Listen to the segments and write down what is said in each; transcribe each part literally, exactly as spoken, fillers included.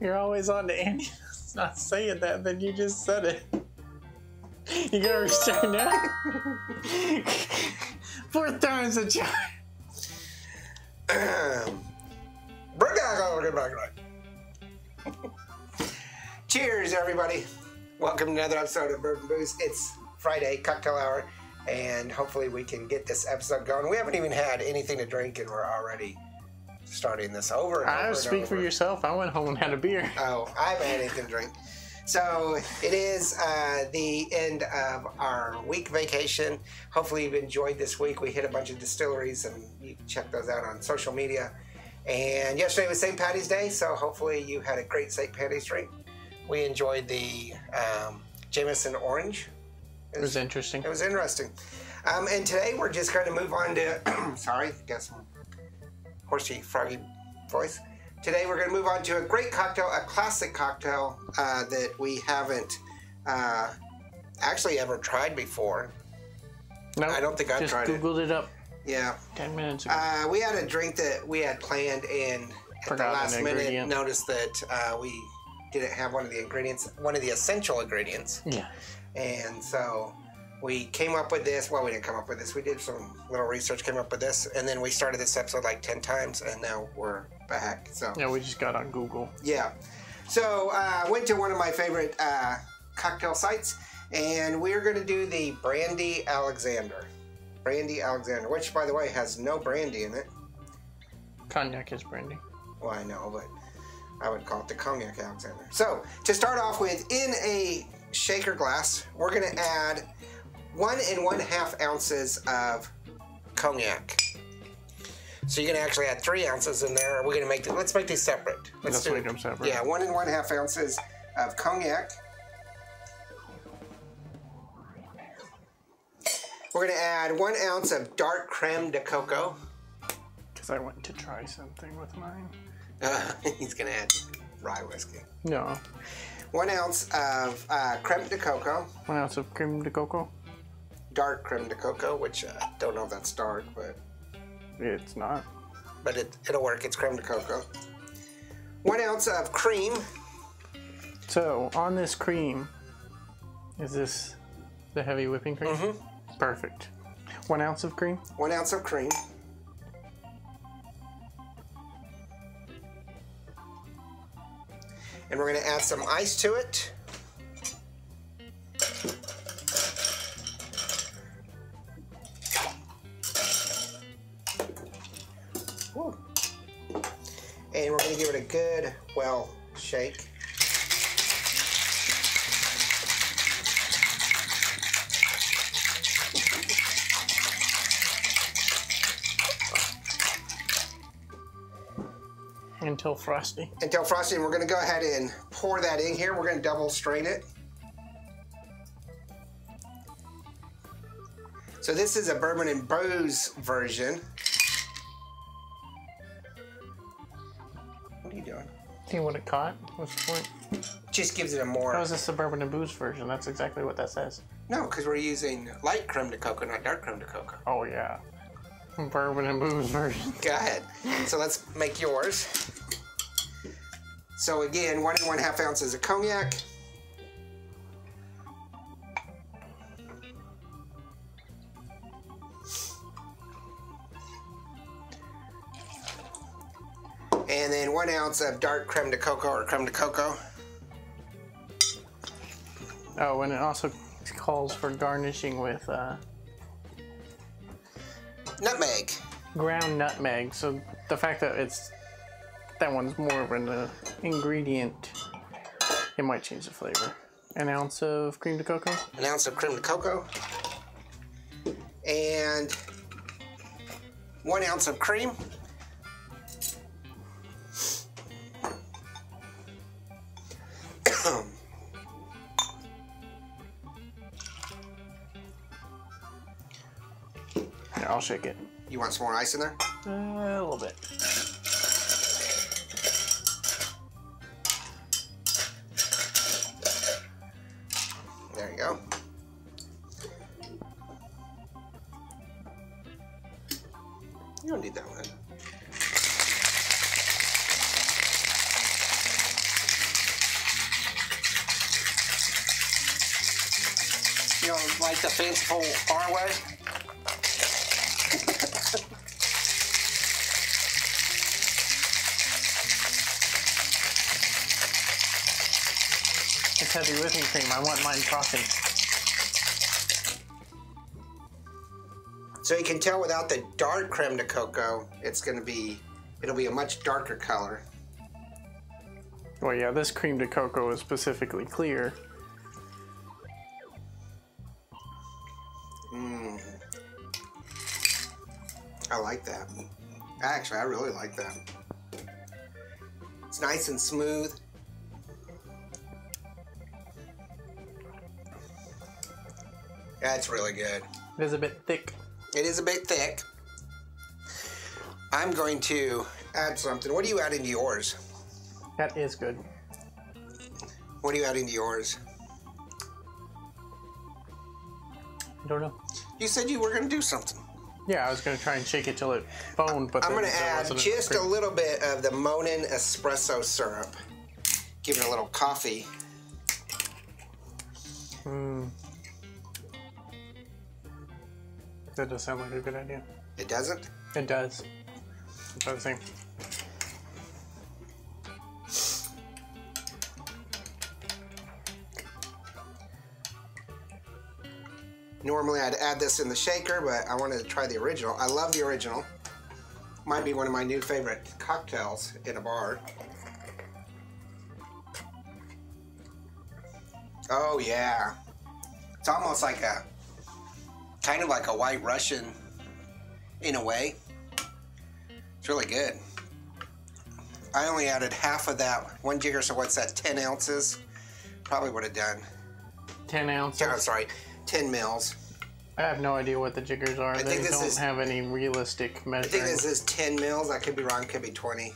You're always on to Andy. It's not saying that, then you just said it. You gotta restart now? Four times a charm. Cheers, everybody. Welcome to another episode of Bourbon Booze. It's Friday, cocktail hour, and hopefully we can get this episode going. We haven't even had anything to drink, and we're already starting this over and over. I speak for yourself. I went home and had a beer. Oh, I haven't had anything to drink. So it is uh, the end of our week vacation. Hopefully you've enjoyed this week. We hit a bunch of distilleries, and you can check those out on social media. And yesterday was Saint Patty's Day, so hopefully you had a great Saint Patty's drink. We enjoyed the um, Jameson Orange. It was, it was interesting. It was interesting. Um, and today we're just going to move on to, sorry, got some horsey, froggy voice. Today we're going to move on to a great cocktail, a classic cocktail uh, that we haven't uh, actually ever tried before. No, nope. I don't think I've tried Googled it. Just Googled it up. Yeah. Ten minutes ago. Uh, we had a drink that we had planned and at Forgot the last minute noticed that uh, we didn't have one of the ingredients, one of the essential ingredients. Yeah. And so we came up with this. Well, we didn't come up with this. We did some little research, came up with this. And then we started this episode like ten times, and now we're back. So yeah, we just got on Google. Yeah. So I uh, went to one of my favorite uh, cocktail sites, and we're going to do the Brandy Alexander. Brandy Alexander, which, by the way, has no brandy in it. Cognac is brandy. Well, I know, but I would call it the Cognac Alexander. So, to start off with, in a shaker glass, we're going to add one and one half ounces of cognac. So you're going to actually add three ounces in there. We're going to make the, let's make these separate. Let's do, make them separate. Yeah, one and one half ounces of cognac. We're going to add one ounce of dark creme de coco. Because I went to try something with mine. Uh, he's going to add rye whiskey. No. One ounce of uh, creme de coco. One ounce of creme de coco. Dark creme de coco, which I uh, don't know if that's dark, but... It's not. But it, it'll work. It's creme de coco. One ounce of cream. So, on this cream, is this the heavy whipping cream? Mm-hmm. Perfect. One ounce of cream? One ounce of cream. And we're going to add some ice to it. Ooh. And we're going to give it a good, well, shake. Until frosty. Until frosty, and we're going to go ahead and pour that in here. We're going to double strain it. So this is a bourbon and booze version. What are you doing? See what it caught? What's the point? Just gives it a more... How is this a bourbon and booze version? That's exactly what that says. No, because we're using light creme de coco, not dark creme de coco. Oh, yeah. Bourbon and booze version. Go ahead. So let's make yours. So again, one and one half ounces of cognac. And then one ounce of dark creme de coco or creme de coco. Oh, and it also calls for garnishing with uh nutmeg. Ground nutmeg. So the fact that it's that one's more of an uh, ingredient, it might change the flavor. An ounce of creme de coco. An ounce of creme de coco. And one ounce of cream. I'll shake it. You want some more ice in there? Uh, a little bit. There you go. You don't need that one. like the fanciful far away. It's heavy whipping cream. I want mine frosting. So you can tell without the dark creme de coco, it's going to be, it'll be a much darker color. Well, yeah, this creme de coco is specifically clear. Mmm. I like that. Actually, I really like that. It's nice and smooth. That's really good. It is a bit thick. It is a bit thick. I'm going to add something. What are you adding to yours? That is good. What are you adding to yours? I don't know. You said you were going to do something. Yeah, I was going to try and shake it till it foamed, but I'm going to add just a little bit of the Monin espresso syrup. Give it a little coffee. Mmm. That does sound like a good idea. It doesn't? It does. That's what I was saying. Normally I'd add this in the shaker, but I wanted to try the original. I love the original. Might be one of my new favorite cocktails in a bar. Oh yeah. It's almost like a kind of like a White Russian in a way. It's really good. I only added half of that one jigger, so what's that, ten ounces? Probably would have done. ten ounces? I'm sorry, ten mils. I have no idea what the jiggers are. I they think this don't is, have any realistic measuring. I think this is ten mils. I could be wrong, could be twenty.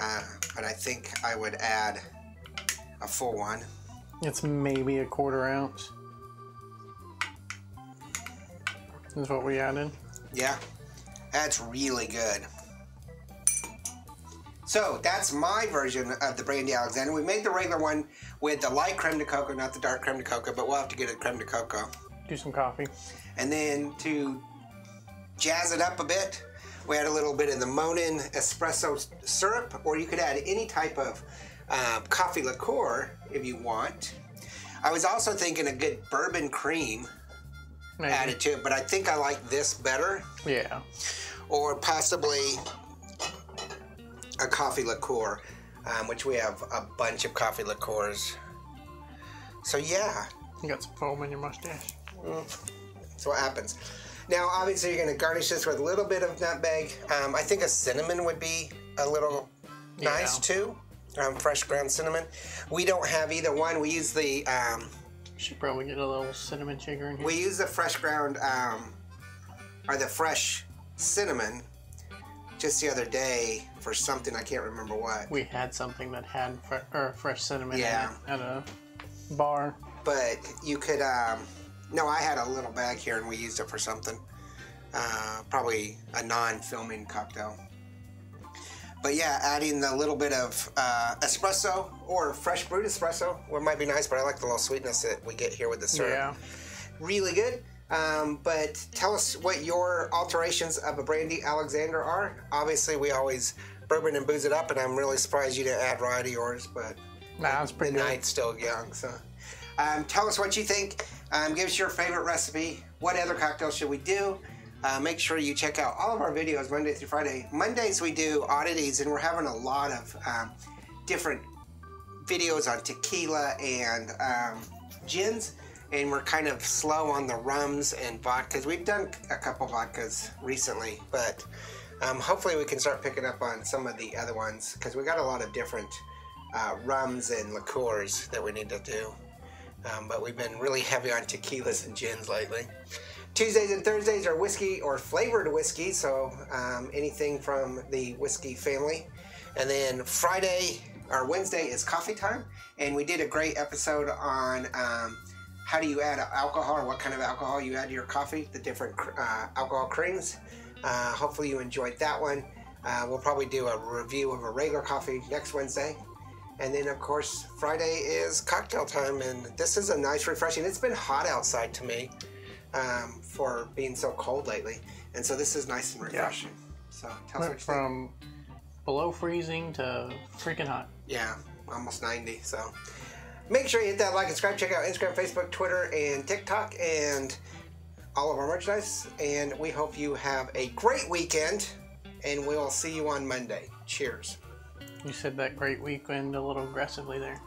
Uh, but I think I would add a full one. It's maybe a quarter ounce. Is what we added. Yeah, that's really good. So that's my version of the Brandy Alexander. We made the regular one with the light creme de coco, not the dark creme de coco, but we'll have to get a creme de coco. Do some coffee. And then to jazz it up a bit, we add a little bit of the Monin espresso syrup, or you could add any type of uh, coffee liqueur if you want. I was also thinking a good bourbon cream. Maybe. Added to it, but I think I like this better. Yeah. Or possibly a coffee liqueur, um, which we have a bunch of coffee liqueurs. So yeah. You got some foam in your mustache. Mm. That's what happens. Now, obviously, you're going to garnish this with a little bit of nutmeg. Um, I think a cinnamon would be a little yeah. nice too. Um, fresh ground cinnamon. We don't have either one. We use the. Um, Should probably get a little cinnamon sugar in here. We use the fresh ground, um, or the fresh cinnamon, just the other day for something I can't remember what. We had something that had fre or fresh cinnamon yeah. in it at a bar. But you could, um, no, I had a little bag here and we used it for something. Uh, probably a non-filming cocktail. But yeah, adding the little bit of uh, espresso or fresh brewed espresso well, might be nice, but I like the little sweetness that we get here with the syrup. Yeah. Really good. Um, but tell us what your alterations of a Brandy Alexander are. Obviously, we always bourbon and booze it up, and I'm really surprised you didn't add rye to yours, but nah, it's pretty the good. Night's still young. So, um, tell us what you think. Um, give us your favorite recipe. What other cocktails should we do? Uh, make sure you check out all of our videos Monday through Friday. Mondays we do oddities, and we're having a lot of um, different videos on tequila and um, gins, and we're kind of slow on the rums and vodkas. We've done a couple vodkas recently, but um, hopefully we can start picking up on some of the other ones because we got a lot of different uh, rums and liqueurs that we need to do. Um, but we've been really heavy on tequilas and gins lately. Tuesdays and Thursdays are whiskey or flavored whiskey, so um, anything from the whiskey family. And then Friday or Wednesday is coffee time, and we did a great episode on um, how do you add alcohol or what kind of alcohol you add to your coffee, the different uh, alcohol creams. Uh, hopefully you enjoyed that one. Uh, we'll probably do a review of a regular coffee next Wednesday. And then of course, Friday is cocktail time, and this is a nice refreshing. It's been hot outside to me um, for being so cold lately. And so this is nice and refreshing. Yeah. So tell us what you from think. Below freezing to freaking hot. Yeah, almost ninety, so. Make sure you hit that like and subscribe. Check out Instagram, Facebook, Twitter, and TikTok, and all of our merchandise. And we hope you have a great weekend, and we will see you on Monday. Cheers. You said that great weekend a little aggressively there.